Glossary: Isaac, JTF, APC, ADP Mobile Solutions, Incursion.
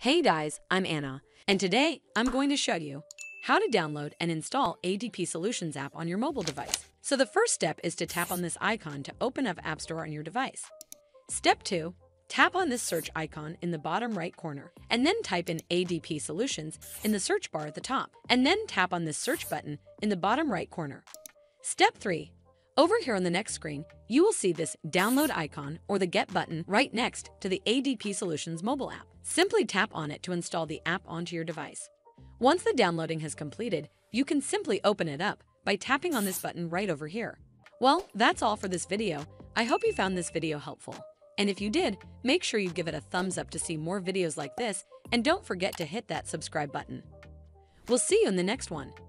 Hey guys, I'm Anna, and today I'm going to show you how to download and install ADP Solutions app on your mobile device. So the first step is to tap on this icon to open up App Store on your device. Step 2, tap on this search icon in the bottom right corner, and then type in ADP Solutions in the search bar at the top, and then tap on this search button in the bottom right corner. Step 3, over here on the next screen, you will see this download icon or the Get button right next to the ADP Solutions mobile app. Simply tap on it to install the app onto your device. Once the downloading has completed, you can simply open it up by tapping on this button right over here. Well, that's all for this video. I hope you found this video helpful. And if you did, make sure you give it a thumbs up to see more videos like this, and don't forget to hit that subscribe button. We'll see you in the next one.